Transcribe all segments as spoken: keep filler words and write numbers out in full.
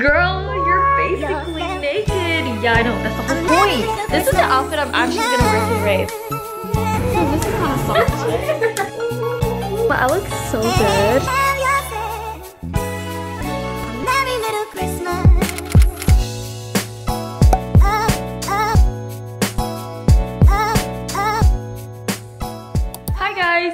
Girl, you're basically naked. Yeah, I know, that's the whole point. This is the outfit I'm actually gonna wear today. So this is kind of soft. But I look so good.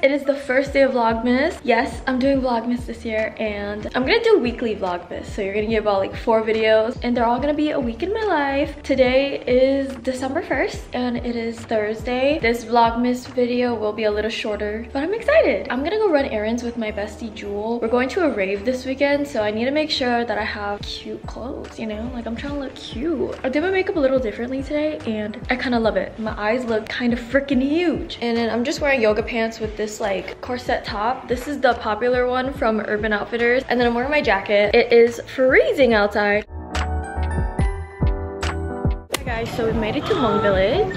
It is the first day of Vlogmas. Yes, I'm doing Vlogmas this year, and I'm gonna do weekly Vlogmas. So you're gonna get about like four videos, and they're all gonna be a week in my life. Today is December first, and it is Thursday. This Vlogmas video will be a little shorter, but I'm excited. I'm gonna go run errands with my bestie Jewel. We're going to a rave this weekend, so I need to make sure that I have cute clothes, you know? Like, I'm trying to look cute. I did my makeup a little differently today, and I kind of love it. My eyes look kind of freaking huge. And then I'm just wearing yoga pants with this like corset top. This is the popular one from Urban Outfitters, and then I'm wearing my jacket. It is freezing outside. Hi guys, so we made it to Hmong Village.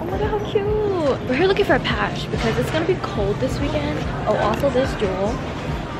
Oh my god, how cute! We're here looking for a patch because it's gonna be cold this weekend. Oh, also this jewel.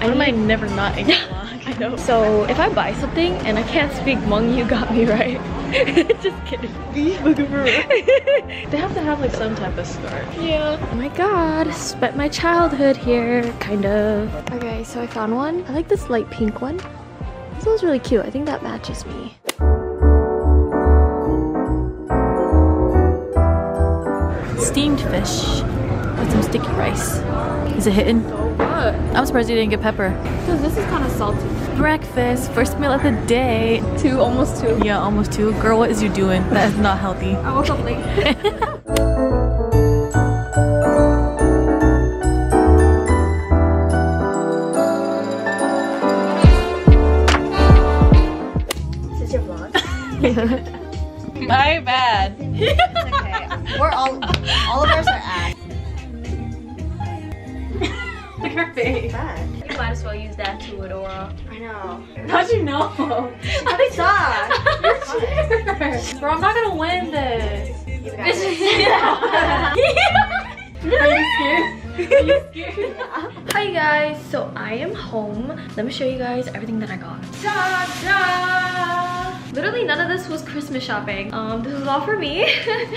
I am I never not in vlog? I know. So if I buy something and I can't speak Hmong, you got me right. Just kidding. They have to have like some type of start. Yeah. Oh my god, spent my childhood here, kind of. Okay, so I found one. I like this light pink one. This one's really cute. I think that matches me. Steamed fish with some sticky rice. Is it hitting? So what? I'm surprised you didn't get pepper. Because this is kind of salty. Breakfast, first meal of the day. Two, almost two. Yeah, almost two. Girl, what is you doing? That is not healthy. I woke up late. Is this your vlog? My bad. It's okay. We're all, all of ours are ass. Her face. You might as well use that too, Adora. I know. How'd you know? I saw. You're Bro, I'm not gonna win this. You got it. Yeah. Yeah. Are you scared? Are you scared? Hi guys, so I am home. Let me show you guys everything that I got. Da, da. Literally none of this was Christmas shopping. Um, this was all for me.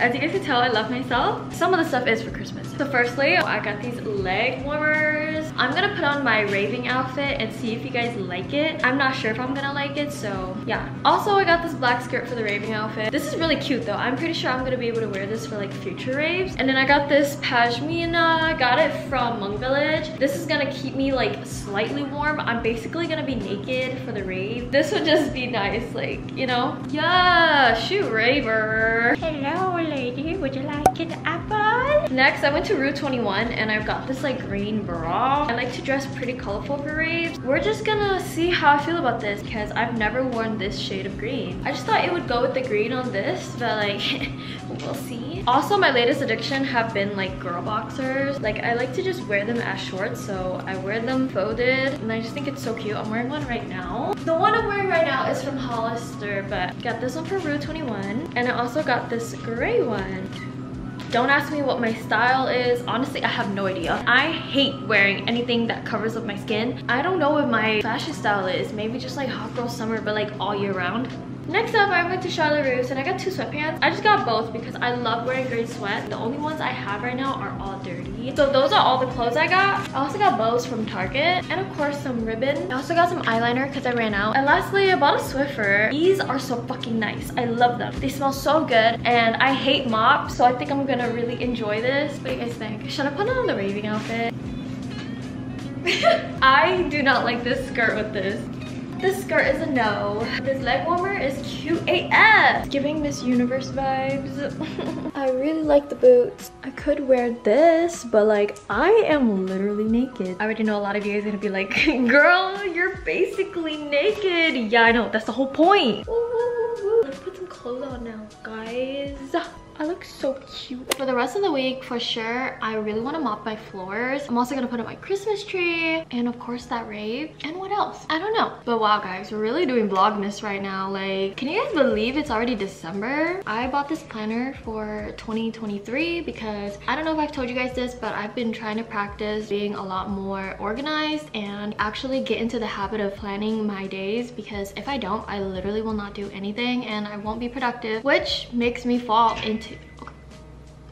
As you guys can tell, I love myself. Some of the stuff is for Christmas. So firstly, I got these leg warmers. I'm gonna put on my raving outfit and see if you guys like it. I'm not sure if I'm gonna like it, so yeah. Also, I got this black skirt for the raving outfit. This is really cute though. I'm pretty sure I'm gonna be able to wear this for like future raves. And then I got this pashmina. Got it from Hmong Village. This is gonna keep me like slightly warm. I'm basically gonna be naked for the rave. This would just be nice, like, you know? Yeah, shoot raver. Hello lady, would you like an apple? Next, I went to Rue twenty-one and I've got this like green bra. I like to dress pretty colorful for raves. We're just gonna see how I feel about this because I've never worn this shade of green. I just thought it would go with the green on this, but like, we'll see. Also, my latest addiction have been like girl boxers. Like, I like to just wear them as shorts, so I wear them folded, and I just think it's so cute. I'm wearing one right now. The one I'm wearing right now is from Hollister, but got this one for Rue twenty-one, and I also got this gray one. Don't ask me what my style is. Honestly, I have no idea. I hate wearing anything that covers up my skin. I don't know what my fashion style is. Maybe just like hot girl summer, but like all year round. Next up, I went to Charlotte Russe and I got two sweatpants. I just got both because I love wearing gray sweat. The only ones I have right now are all dirty. So those are all the clothes I got. I also got bows from Target and of course some ribbon. I also got some eyeliner because I ran out. And lastly, I bought a Swiffer. These are so fucking nice. I love them. They smell so good and I hate mop, so I think I'm gonna really enjoy this. What do you guys think? Should I put on the raving outfit? I do not like this skirt with this. This skirt is a no. This leg warmer is cute A F. It's giving Miss Universe vibes. I really like the boots. I could wear this, but like, I am literally naked. I already know a lot of you guys are gonna be like, girl, you're basically naked. Yeah, I know, that's the whole point. Ooh, ooh, ooh. Let's put some clothes on now, guys. I look so cute. For the rest of the week, for sure, I really want to mop my floors. I'm also gonna put up my Christmas tree and of course that rave. And what else? I don't know. But wow guys, we're really doing vlogmas right now. Like, can you guys believe it's already December? I bought this planner for twenty twenty-three because I don't know if I've told you guys this, but I've been trying to practice being a lot more organized and actually get into the habit of planning my days, because if I don't, I literally will not do anything and I won't be productive, which makes me fall into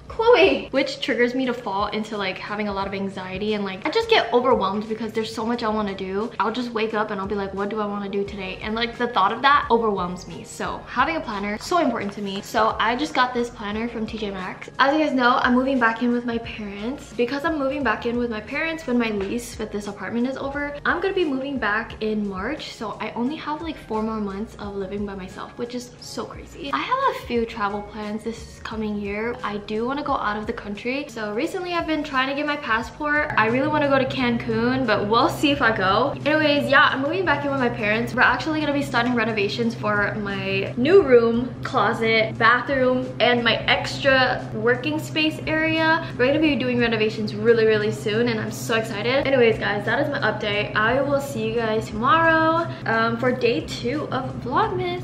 Chloe, which triggers me to fall into like having a lot of anxiety, and like I just get overwhelmed because there's so much I want to do. I'll just wake up and I'll be like, what do I want to do today? And like the thought of that overwhelms me. So having a planner, so important to me. So I just got this planner from T J Maxx. As you guys know, I'm moving back in with my parents. Because I'm moving back in with my parents when my lease with this apartment is over, I'm gonna be moving back in March. So I only have like four more months of living by myself, which is so crazy. I have a few travel plans this coming year. I do want to go out of the country. So recently I've been trying to get my passport. I really want to go to Cancun, but we'll see if I go. Anyways, yeah, I'm moving back in with my parents. We're actually gonna be starting renovations for my new room, closet, bathroom, and my extra working space area. We're gonna be doing renovations really really soon and I'm so excited. Anyways guys, that is my update. I will see you guys tomorrow um, for day two of Vlogmas.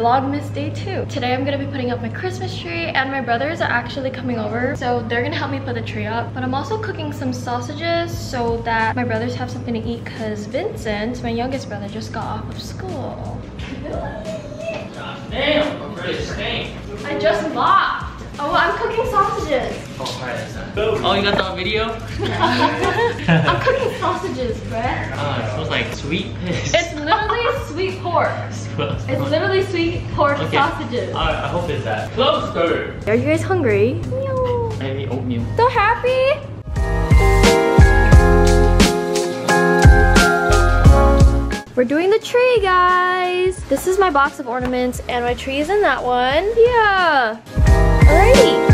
Vlogmas day two. Today I'm gonna be putting up my Christmas tree and my brothers are actually coming over, so they're gonna help me put the tree up. But I'm also cooking some sausages so that my brothers have something to eat, because Vincent, my youngest brother, just got off of school. Damn, I'm really staying. I just mopped. Oh, I'm cooking sausages. Oh, right, that's not. Oh, you got that video? I'm cooking sausages, Brett. Oh, it smells like sweet piss. It's literally sweet pork. It's literally sweet pork okay. Sausages. Alright, I hope it's that. Closer! Are you guys hungry? No. I ate oatmeal. So happy! We're doing the tree, guys! This is my box of ornaments, and my tree is in that one. Yeah! Alrighty!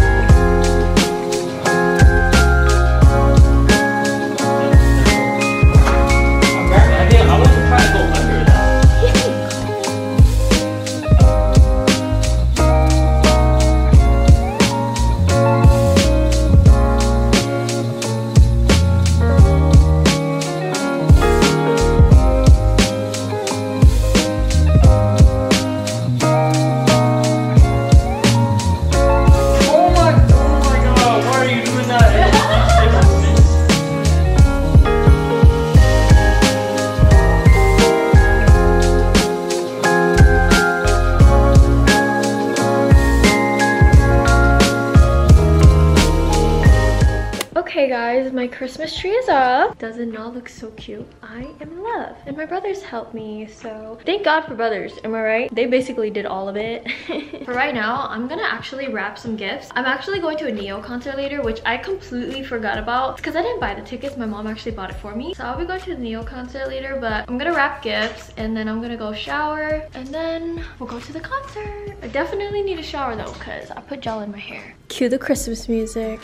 My Christmas tree is up. Doesn't it all look so cute? I am in love. And my brothers helped me, so thank God for brothers, am I right? They basically did all of it. For right now, I'm gonna actually wrap some gifts. I'm actually going to a Neo concert later, which I completely forgot about. It's because I didn't buy the tickets. My mom actually bought it for me. So I'll be going to the Neo concert later, but I'm gonna wrap gifts and then I'm gonna go shower and then we'll go to the concert. I definitely need a shower though, because I put gel in my hair. Cue the Christmas music.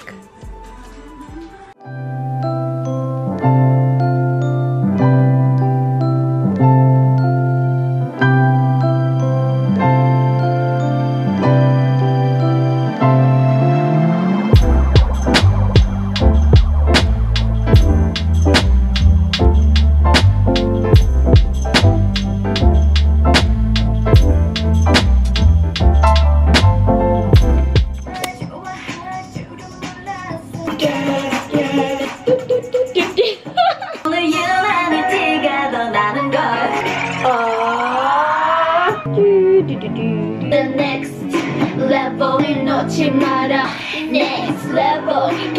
Next level, check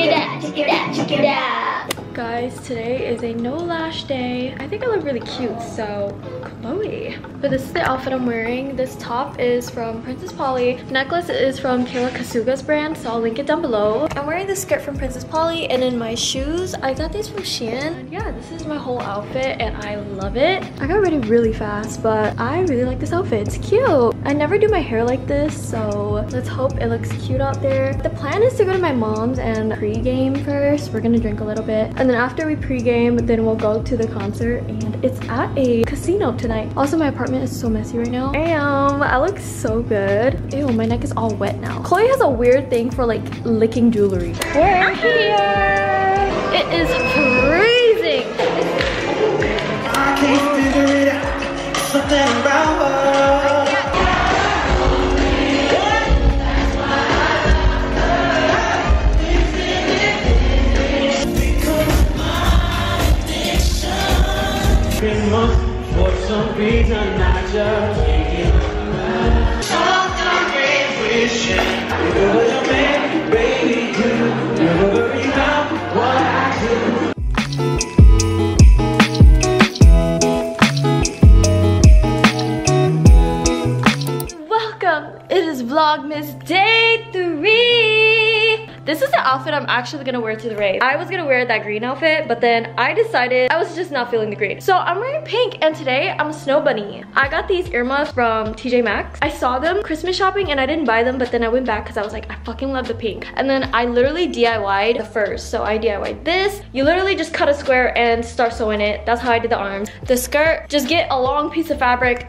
it out, check it out, check it out. Guys, today is a a no lash day. I think I look really cute, so Chloe. But this is the outfit I'm wearing. This top is from Princess Polly. The necklace is from Kayla Kasuga's brand, so I'll link it down below. I'm wearing this skirt from Princess Polly, and in my shoes, I got these from Shein. And yeah, this is my whole outfit, and I love it. I got ready really fast, but I really like this outfit. It's cute. I never do my hair like this, so let's hope it looks cute out there. The plan is to go to my mom's and pregame first. We're gonna drink a little bit, and then after we pregame, then we'll go to the concert, and it's at a casino tonight. Also, my apartment is so messy right now. Damn, I look so good. Ew, my neck is all wet now. Chloe has a weird thing for like licking jewelry. We're here. It is freezing. I can't figure it out. Something about her. For some reason I just can't get sometimes I wish you were the man, baby, you never worry about what I do. Welcome, it is Vlogmas Day three. This is the outfit I'm actually gonna wear to the rave. I was gonna wear that green outfit, but then I decided I was just not feeling the green. So I'm wearing pink, and today I'm a snow bunny. I got these earmuffs from T J Maxx. I saw them Christmas shopping and I didn't buy them, but then I went back because I was like, I fucking love the pink. And then I literally D I Y'd the furs. So I D I Y'd this. You literally just cut a square and start sewing it. That's how I did the arms. The skirt, just get a long piece of fabric,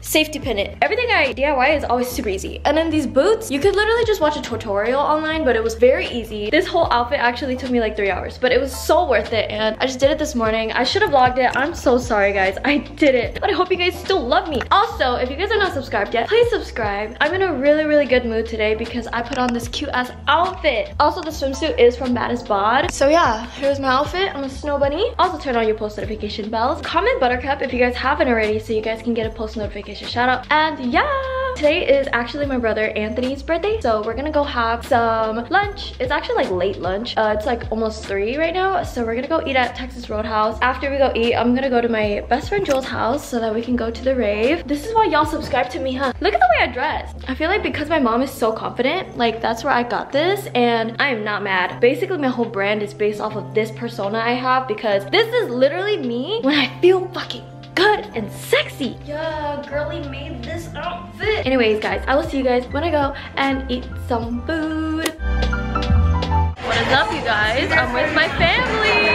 safety pin it. Everything I D I Y is always super easy. And then these boots, you could literally just watch a tutorial online, but it was very easy. This whole outfit actually took me like three hours, but it was so worth it, and I just did it this morning. I should have vlogged it. I'm so sorry, guys. I did it, but I hope you guys still love me. Also, if you guys are not subscribed yet, please subscribe. I'm in a really, really good mood today because I put on this cute-ass outfit. Also, the swimsuit is from Mattes Bod. So yeah, here's my outfit. I'm a snow bunny. Also, turn on your post notification bells. Comment Buttercup if you guys haven't already so you guys can get a post notification shout out. And yeah, today is actually my brother Anthony's birthday, so we're gonna go have some lunch. It's actually like late lunch. Uh, it's like almost three right now, so we're gonna go eat at Texas Roadhouse. After we go eat, I'm gonna go to my best friend Joel's house so that we can go to the rave. This is why y'all subscribe to me, huh? Look at the way I dress. I feel like because my mom is so confident, like that's where I got this, and I am not mad. Basically, my whole brand is based off of this persona I have because this is literally me when I feel fucking good and sexy. Yeah, girly made this outfit. Anyways, guys, I will see you guys when I go and eat some food. What is up, you guys? I'm with my family.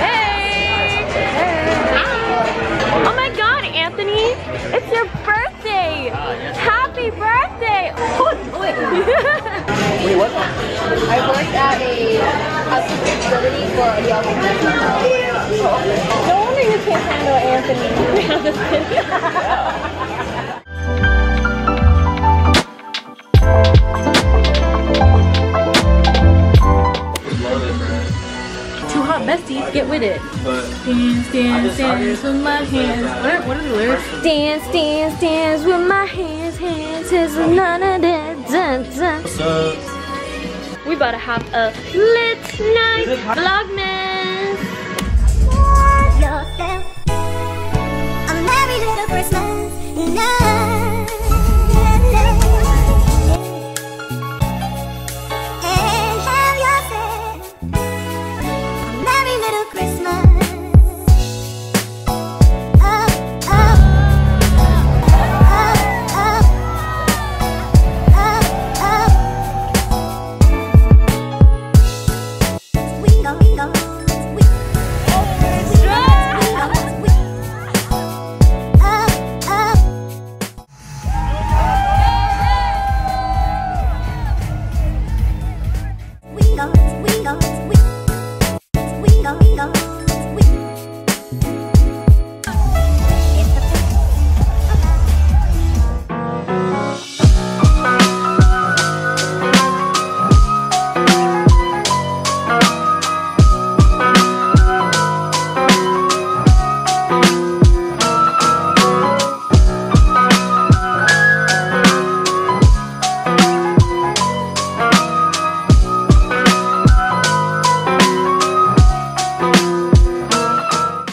Hey. Hey. Oh my God, Anthony, it's your birthday. Happy birthday. Oh, wait. Wait, what? I worked at a house facility for a young woman. No wonder you can't handle Anthony. Two hot besties, get with it. Dance, dance, dance with my hands. What are, what are the lyrics? Dance, dance, dance with my hands, hands. It's none of that. Dun, dun. What's up? We about to have a lit night, Vlogmas. I'm married to Christmas. No.